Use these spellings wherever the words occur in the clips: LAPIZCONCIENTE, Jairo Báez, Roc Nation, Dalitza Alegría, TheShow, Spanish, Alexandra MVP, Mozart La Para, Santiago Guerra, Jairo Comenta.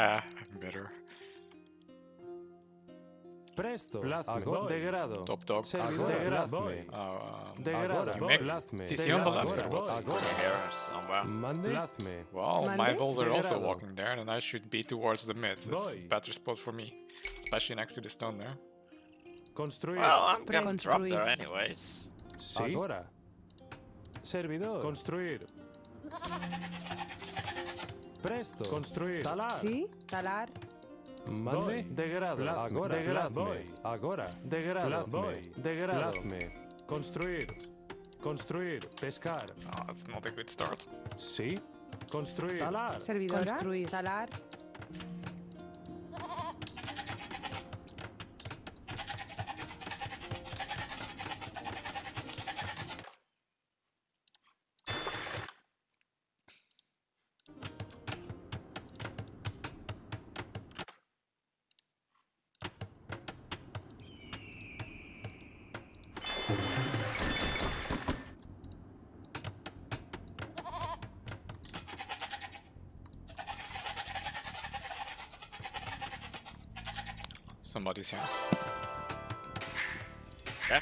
Haha, better. Presto, agor, degrado. Top dog. Degradme. Degradme. TCM afterwards. Well, my Vols are also walking there, and I should be towards the mid. It's a better spot for me, especially next to the stone there. Well, I'm gonna drop there anyways. Sí. Agora. Servidor. Construir. Presto. Construir. Talar. Sí. Talar. Mande. Degrado. Agora. Degradme. Agora. Degrado. Degradme. Construir. Construir. Pescar. No, that's not a good start. Sí. Construir. Talar. Servidora. Construir. Talar. Somebody's here. Okay.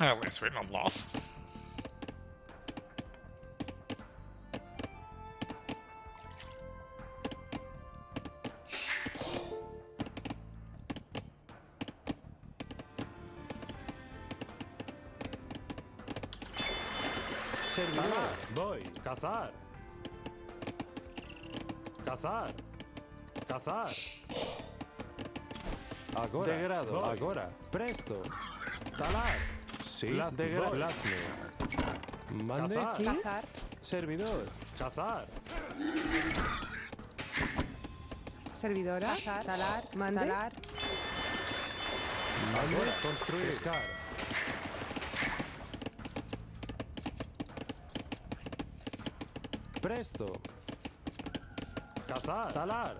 At least we're not lost. Cazar. Cazar. Cazar. Agora. Degrado. Voy. Agora. Presto. Talar. Sí. Degrado. Mande. Cazar. Cazar. Servidor. Cazar. Servidora. Cazar. Talar. Mande. Talar. Agora. Construir. Pescar. Presto. Cazar. Talar.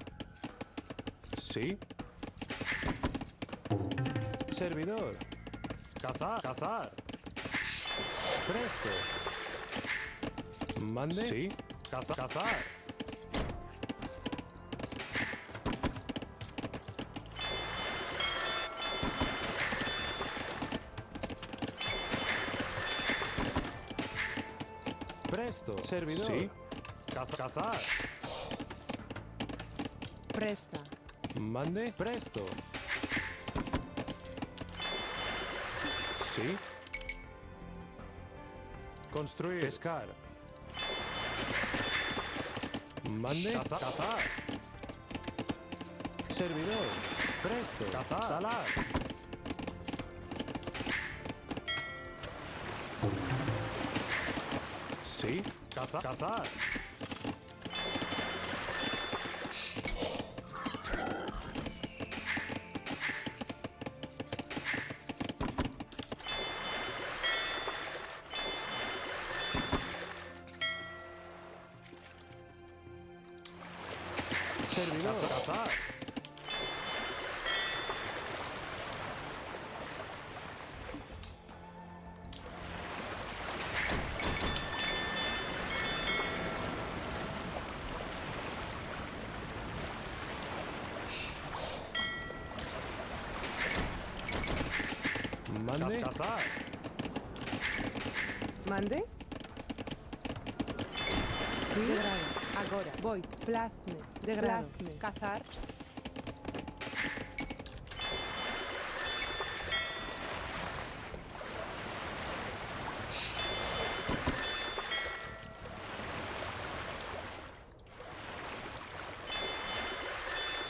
Sí. Servidor. Cazar. Cazar. Presto. Mande. Sí. Cazar. Cazar. Presto. Servidor. Sí. Cazar. Presta. Mande. Presto. Sí. Construir. Pescar. Mande. Cazar. Cazar. Servidor. Presto. Cazar. Talar. Sí. Cazar. Cazar. Mande. Cazar. Mande. Sí. Degrado. Agora. Voy. Plazme. Degrado. Plazme. Cazar.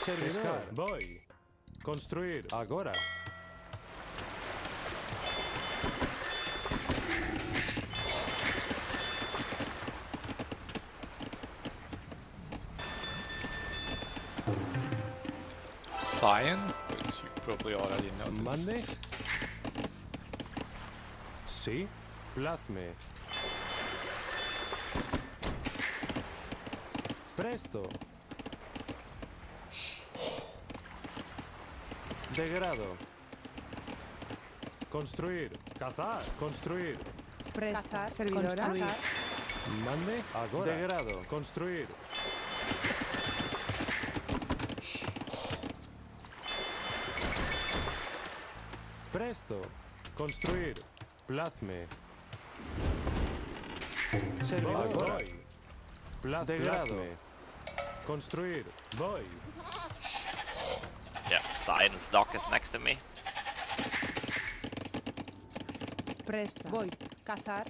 Servidor. Voy. Construir. Agora. Science, which you probably already noticed. Monday? Sí. Plazme. Presto. Degrado. Construir. Cazar. Construir. Prestar. Servidora. Construir. Mande. Agora. Degrado. Construir. Presto. Construir. Plazme. Servidor. Voy. Plazme. Degrado. Construir. Voy. Yeah, science doc is next to me. Presta. Voy. Cazar.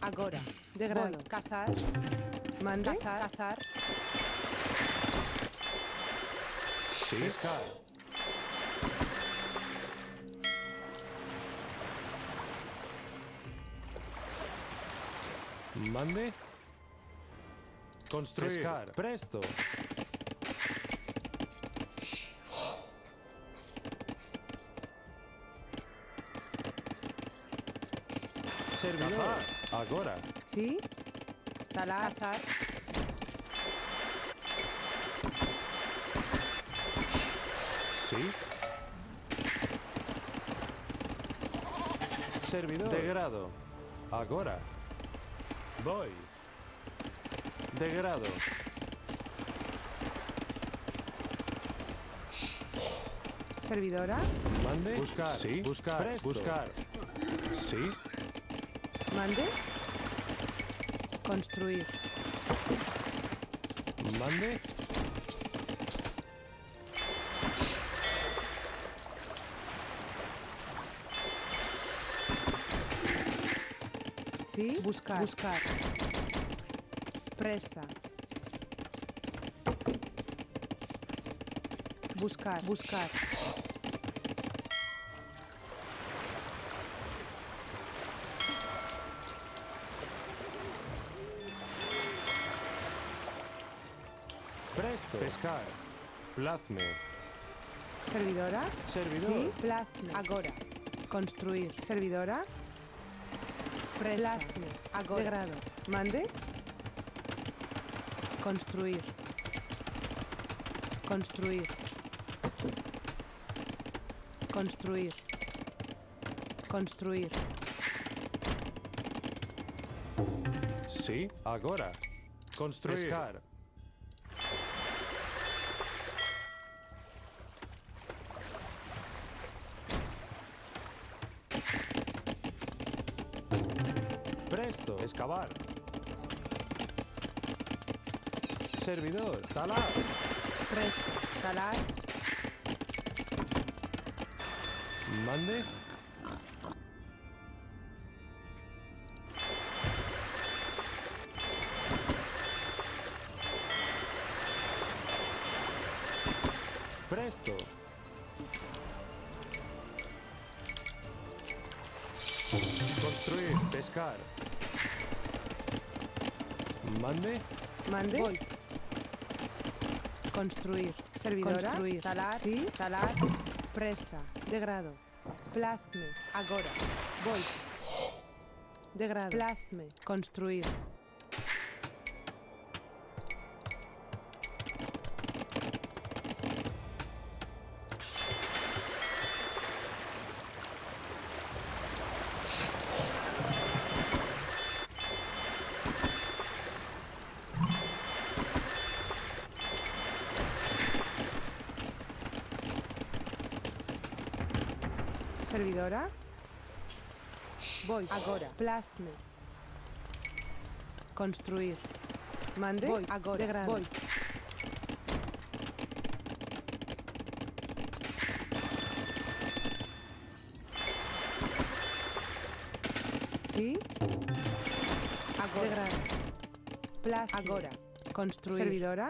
Agora. Degrado. Voy. Cazar. Manda. Cazar. Cazar. Sí. Mande. Construir. Pescar. Presto. Servidor. Agora. Sí. Talar. Cazar. Sí. Servidor. Degrado. Agora. Voy. Degrado. Servidora. Mande. Buscar. Sí. Buscar. Presto. Buscar. Sí. Mande. Construir. Mande. Sí. Buscar. Buscar. Presta. Buscar. Buscar. Presto. Pescar. Plazme. Servidora. Servidor. Sí. Plazme. Agora. Construir. Servidora. Presta. Plazme. Agora. Degrado. Mande. Construir. Construir. Construir. Construir. Sí, agora. Construir. Pescar. Presto. Excavar. Servidor, talar. Presto, talar. Mande. Presto. Construir, pescar. Mande. Mande. Voy. Construir. Servidora. Construir. Talar. Sí. Talar. Presta. Degrado. Plazme. Agora. Voy. Degrado. Plazme. Construir. Servidora. Voy. Agora. Plazme. Construir. Mande. Voy. Agora. Degrado. Voy. Sí. Agora. Degrado. Plazme. Agora. Construir. Servidora.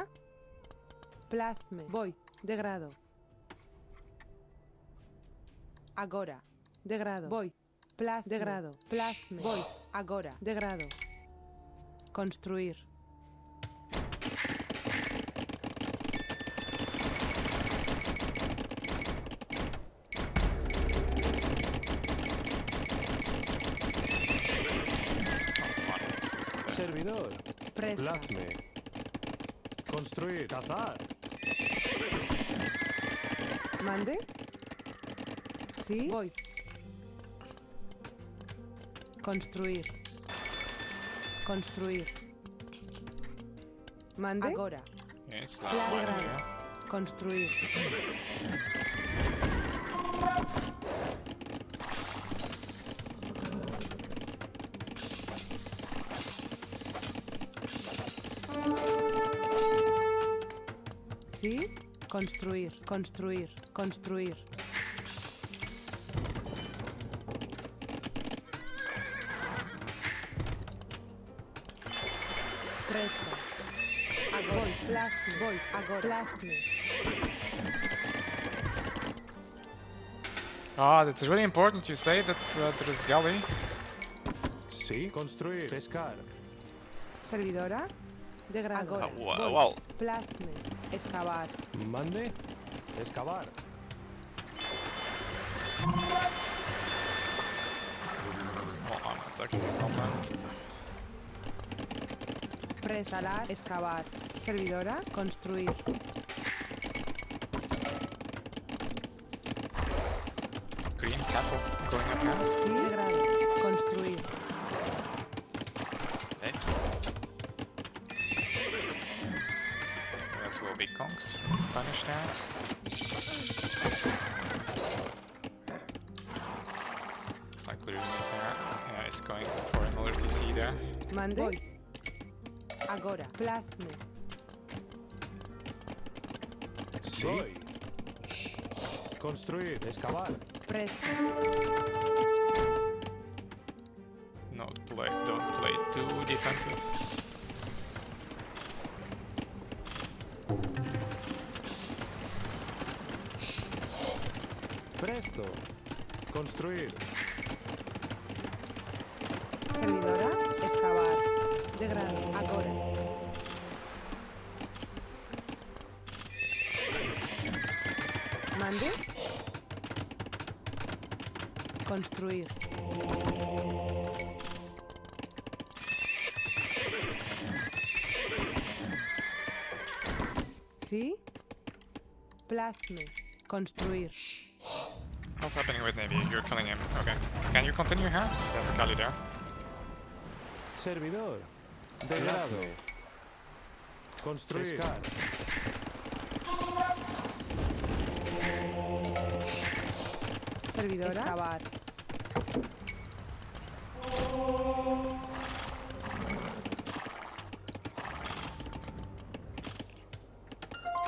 Plazme. Voy. Degrado. Agora. Degrado. Voy. Plazme. Degrado. Plazme. Voy. Agora. Degrado. Construir. Servidor. Presta. Plazme. Construir, cazar. ¿Mande? Sí. Voy. Construir. Construir. ¿Mande? Agora. Construir. ¿Sí? Construir, construir, construir. Cresta. Agora. Voy, agora. Ah, that's really important you say that there is galley. Sí, construir, pescar. Servidora. Degradar. Agora. Wow, wow. Plasme. Excavar. Mande. Excavar. Oh, I'm attacking the combat. Presalar. Excavar. Servidora. Construir. Green castle. Going up here. Sí, grave. Construir. Kongs from Spanish now. Looks like Luna is there. Yeah, it's going for another TC there. Mande. Agora. Plasme. Soy. Construir. Excavar. Presto. Don't play too defensive. Presto. Construir. Servidora. Excavar. Degradar. Agora. Mande. Construir. ¿Sí? Plasme. Construir. What's happening with Navy? You're killing him. Okay. Can you continue here? There's a galley there. Servidor. Degradado. Construir. Servidora. Excavar.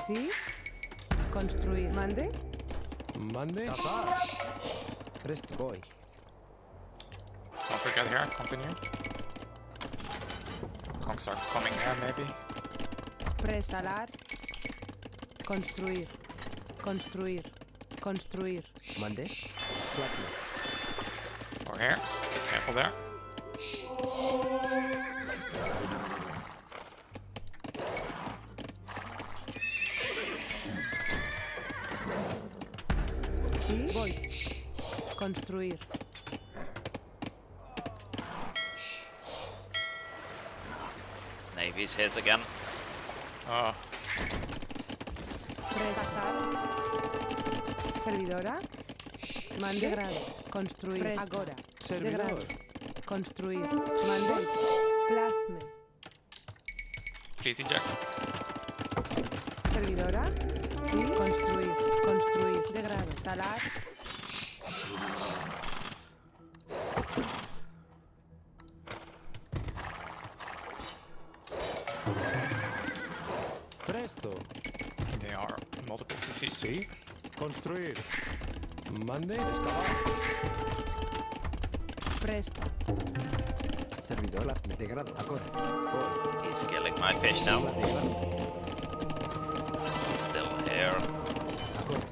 ¿Sí? Construir. ¿Mande? Mande. Presto. Voy. Don't forget here. Continue. Kongs are coming here, maybe. Presalar. Construir. Construir. Construir. Mande. Or here. Careful there. Construir. Navy's his again. Ah. Prestar. Servidora. Mande grado. Construir. Agora. Servidor. Construir. Mande. Plasme. Please inject. Servidora. Sí. Construir. Construir. Degradar. Talar. Presto. They are multiple TC. Sí. Construir. Mande. Excavar. Presto. Servidor. Degrado. Acorda. He's killing my fish now. He's still here.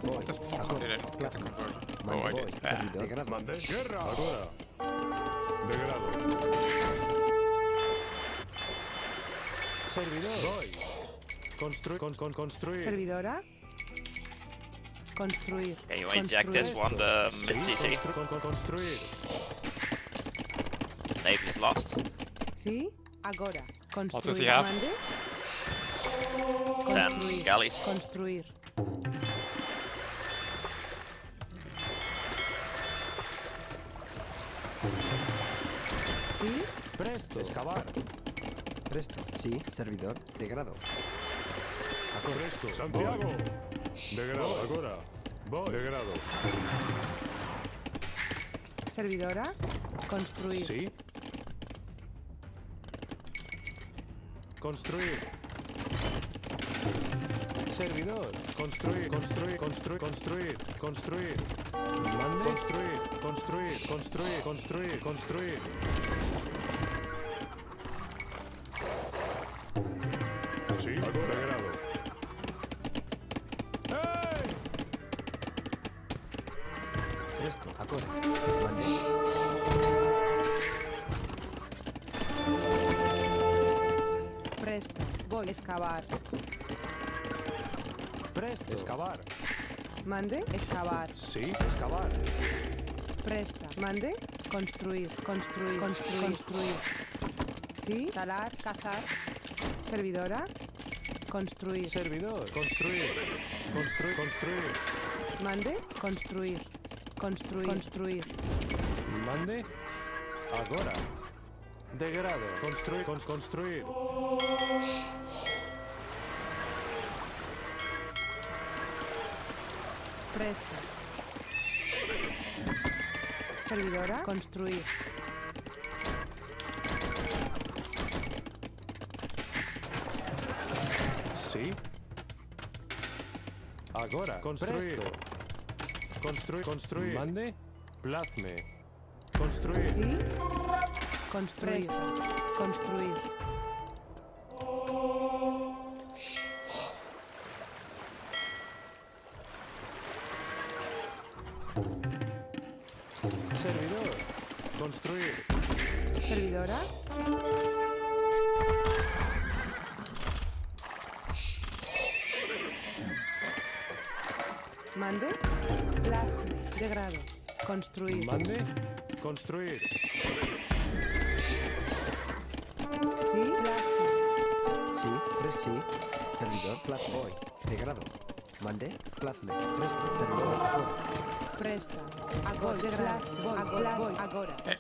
What the fuck did I not get the conversion? Oh, I did. Servidor. Mande. Guerra. Acorda. Degrado. Servidor. Construir. Servidora. Construir. Okay, you inject this one, the mid TC. Construir. Navy is lost. Sí, agora. Construir. What does he have? San Galis. Construir. ¿Sí? Presto. Excavar. Presto. Sí, servidor. De grado. Correcto. Santiago. De grado, ahora. Voy. De grado. Servidora. Construir. Sí. Construir. Servidor. Construir, construir, construir, construir, construir. ¿Mande? Construir, construir, construir, construir, construir. Sí, ahora grado. ¡Hey! Presto, acorde. Presto, voy a excavar. Presto. Excavar. Mande, excavar. Sí, excavar. Presta. Mande, construir, construir, construir, construir. Sí, talar, cazar. Servidora. Construir. Servidor. Construir. Construir. Construir. Mande. Construir. Construir. Construir. Mande. Ahora. Degrado. Construir. Construir. Presta. Servidora. Construir. Sí. Ahora. Construir. Presto. Construir. Construir. Mande. Plazme. Construir. Sí. Construir. Presto. Construir. Servidor. Construir. Servidora. Mande, plazme, de grado, construir. Mande, construir. Sí, plazme. Sí, presto, sí. Servidor, plazme. Voy, de grado. Mande, plazme. Presto, servidor, agora. Presta, agora, de grado, voy, agora. De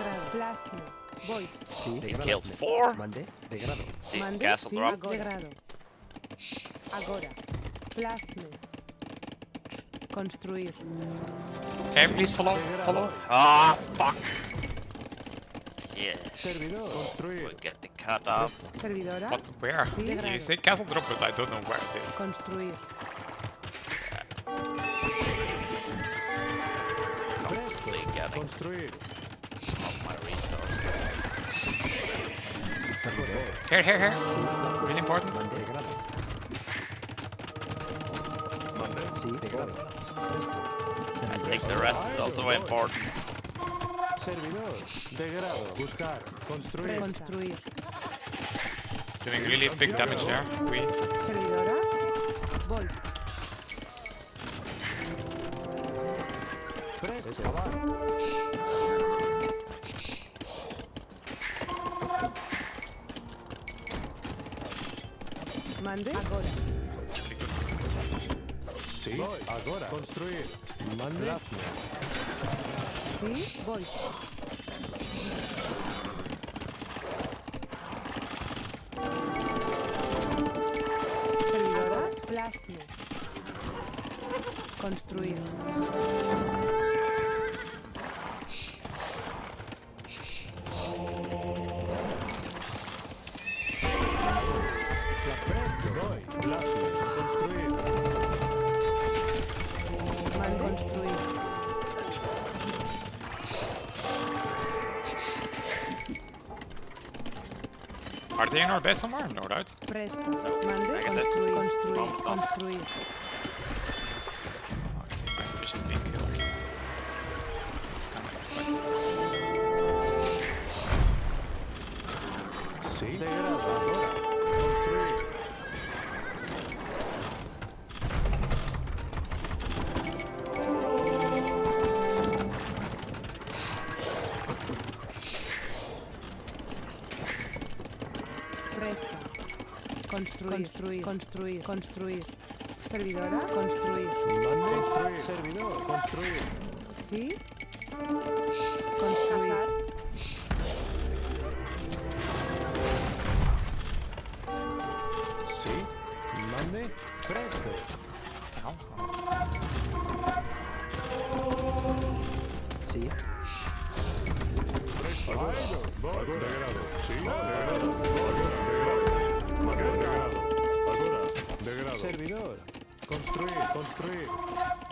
grado, plazme, voy. Sí, de grado. Mande, de grado. Mande, sí, de grado. Agora, plazme. Construir. Hey, please follow. Follow. Ah, fuck. Yeah. Servidor. Construir. We'll get the cut off. Servidora. But where? Sí, you say castle drop, but I don't know where it is. Construir. Yeah. Constantly getting. Construir. Of my resources. Here, here, here. Really important. Sí, de grado. I think the rest is also important. Servidor, de grado, buscar, construir. Construir. Doing really big damage there. We. Servidora, voy. Excavar. Mande. Ahora. Sí, voy. Ahora. Construir. Mande. Sí, voy. Servidora, plazme. Construir. Are they in our base somewhere? No doubt. Presta. Mande. Construir. Construir. Construir. Oh, I see my fish is being killed. It's kind of expected. See? They are over. Construir. Servidora. Construir. Servidor. Construir. ¿Sí? Construir. Sí. Mande. Presto. Sí. Degrado. Servidor. Construir.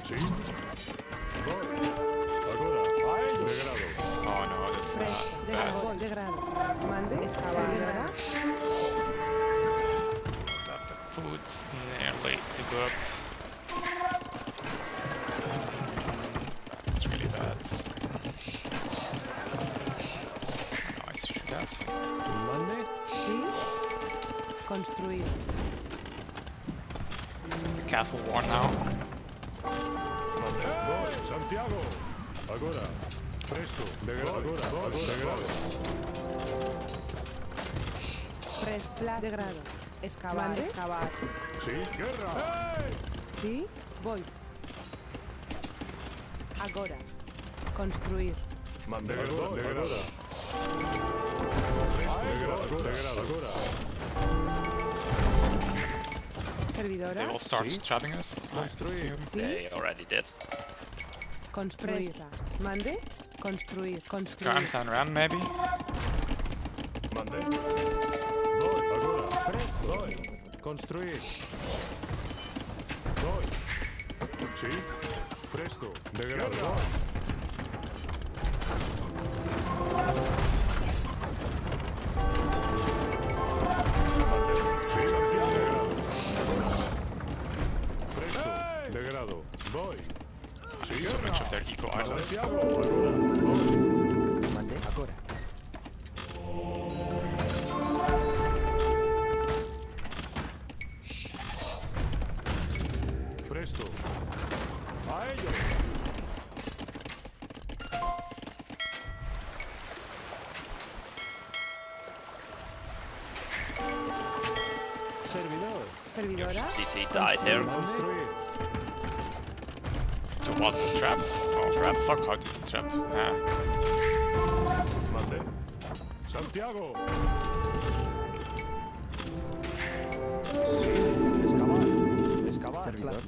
Sí. Degrado. Oh, no. Degrado. Mande. Excavadora. That the food's nearly developed. That's really bad. Nice stuff. Mande. Sí. Construir. So it's a castle war now. Hey, Santiago. Agora. Presto. Degrado. Degrado. Excavar. Sí. Guerra. Hey. Sí. Voy. Agora. Construir. Degrado. Presto. Degrado. Servidora. They will start trapping us. I assume they already did. Construir. Mande. Construir. Arms and run, maybe. Mande. Voy. Agora. Presto. Voy. Construir. Voy. Sí. Presto. Degrado. Voy. Sí, so much of their eco islands. Mande agora. Presto. A ellos. Servidora. What's the trap? Oh crap, fuck, how did the trap? Mande. Santiago. Sí, excavar. Servidor.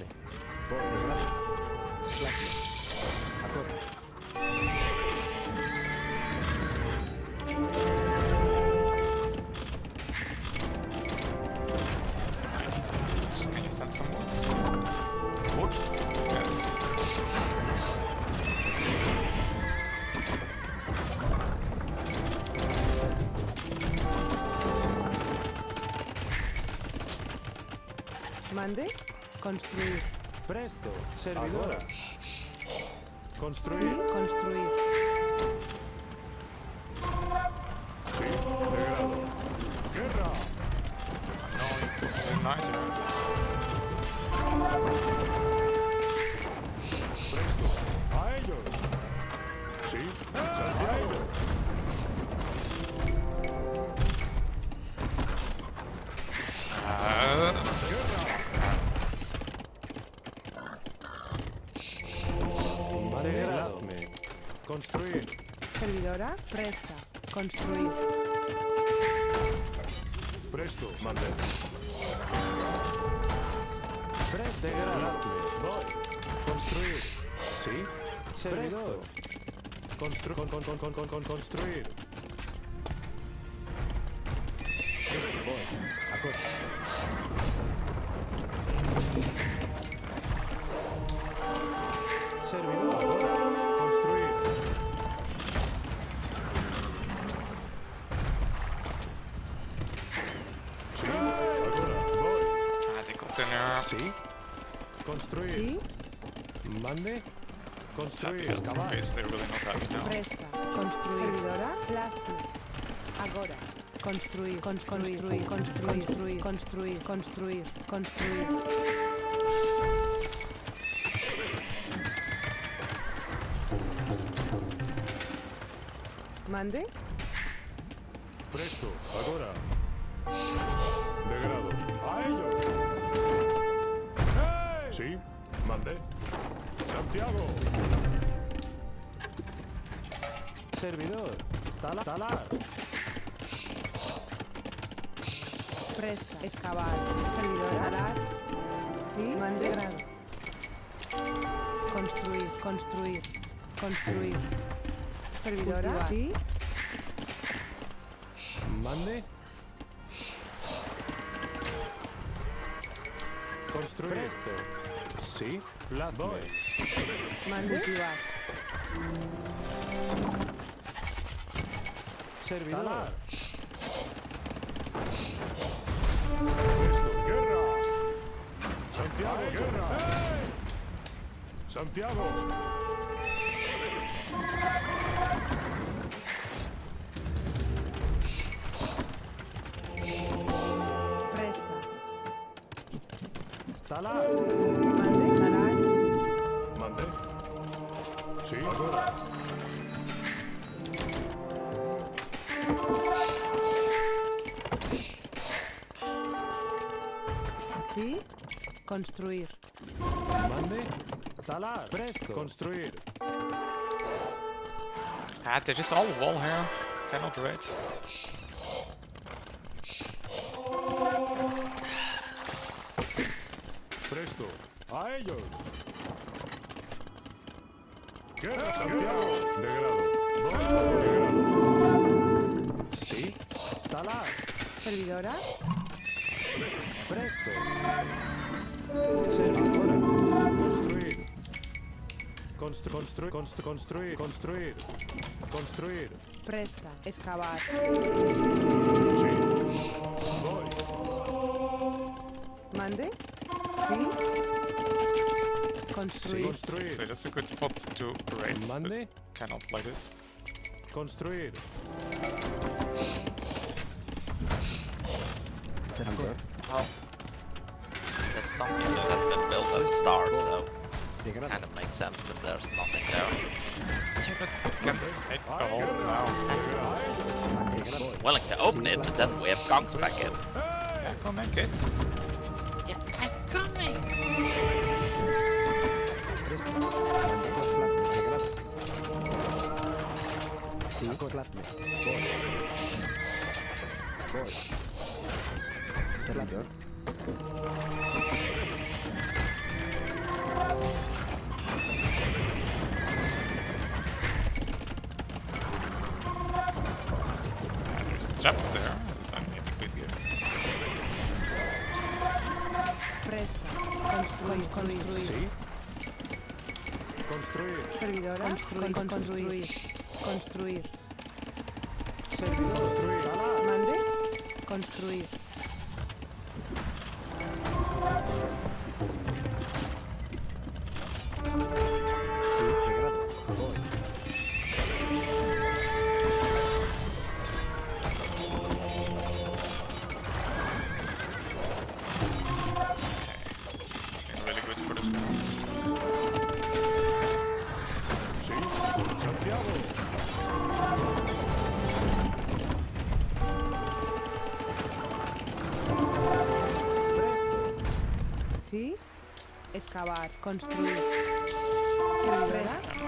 Can you send some wood? Wood? Yeah. Mande. Construir. Presto. Servidora. Construir. Sí. Construir. Sí. Degrado. Guerra. No, nice. Presto. A ellos. Sí. Santiago. Construir. Servidora. Presta. Construir. Presto. Mande. Presta. Voy. Construir. Sí. Servidor. Construir. Voy. Acorde. Servidor. Sí. Construir. Sí. Mande. Construir. Excavar. Presta. Construidora. Plaza. Agora. Construir. Mande. Presto. Agora. Degrado. ¡A ellos! ¡Hey! Sí, mandé. ¡Santiago! Servidor. Talar. Presta. Excavar. Servidor. Talar. Sí, mandé. Construir. Servidora. Cultivar. Sí. Mande. Construir. Preste. Sí. La doy. Mande. Cultivar. Servidor. Talar. Guerra. Santiago Guerra. ¡Hey! Santiago. Presta. Talar. Mandé. Sí, ahora. Sí. Construir. Mande. Talar. Presto. Construir. Ah, they're just all wall here. Cannot do it. Presto. A ellos. Guerra, Santiago. Degrado. Sí. Talar. Servidora. Presto. Servidora. Construir. Construir. Presta. Excavar. Sí. Voy. Mande. Sí. Construir. So that's a good spot to raise. Mande. Cannot like this. Construir. Well, that's something that has been built on stars, so kind of makes sense that there's nothing there. Can it go now? Willing to open it, but then we have gongs back in. Yeah, go make it. Yeah, I'm coming! There's traps there. I need to quit here. Presta. Construir. Servidora. Construir. Servidor. Construir. Mande. Construir. Sí, excavar, construir.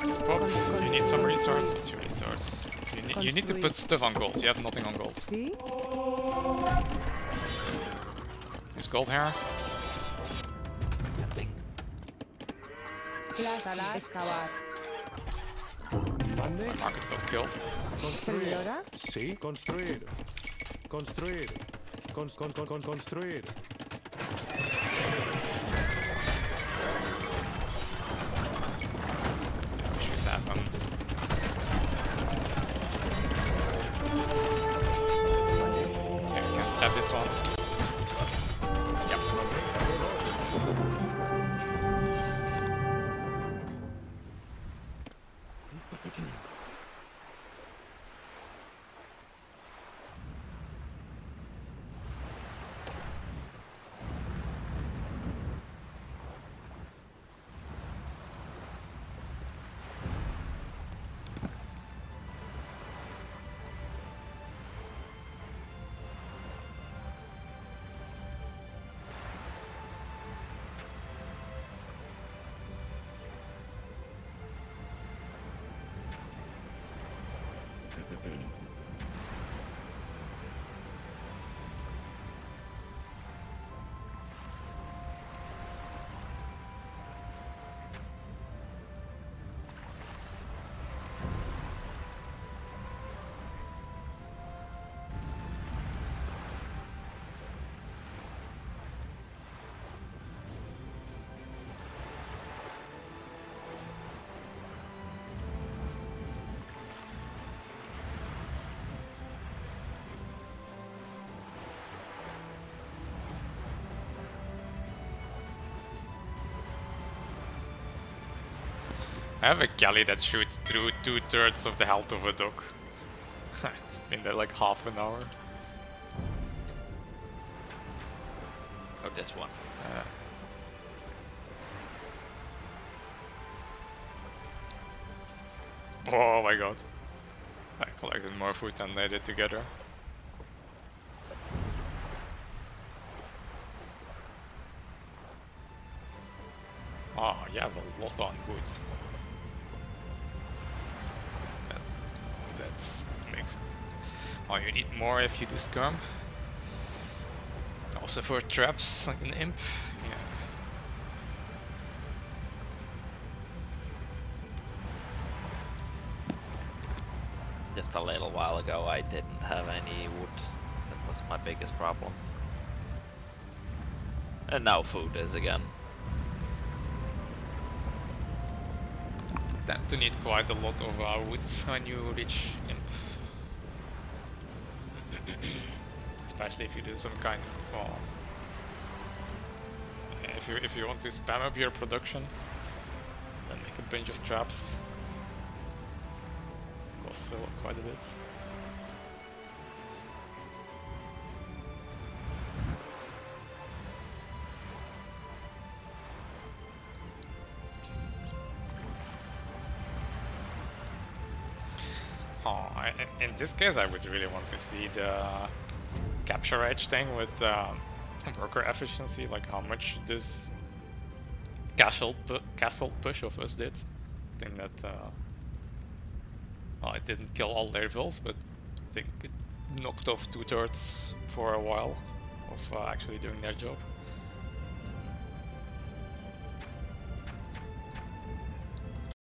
It's probably you need some resource. What's your resource? You need to put stuff on gold. You have nothing on gold. Sí. Is gold here? Nothing. Excavar. Mande. Market got killed. Construir. Sí. Construir. Construir. This one. Yep. I have a Kelly that shoots through 2/3 of the health of a dog. It's been there like half an hour. Oh, that's one. Oh my god. I collected more food than they did together. Oh, you have a lot on goods. That's makes. Oh, you need more if you do scum. Also for traps, like an imp. Yeah. Just a little while ago I didn't have any wood, that was my biggest problem. And now food is again. Tend to need quite a lot of wood when you reach imp. Especially if you do some kind of... well, if you want to spam up your production, then make a bunch of traps. Still quite a bit. Oh, in this case I would really want to see the capture edge thing with worker efficiency, like how much this castle push of us did. I think that well, it didn't kill all their vills, but I think it knocked off 2/3 for a while of actually doing their job.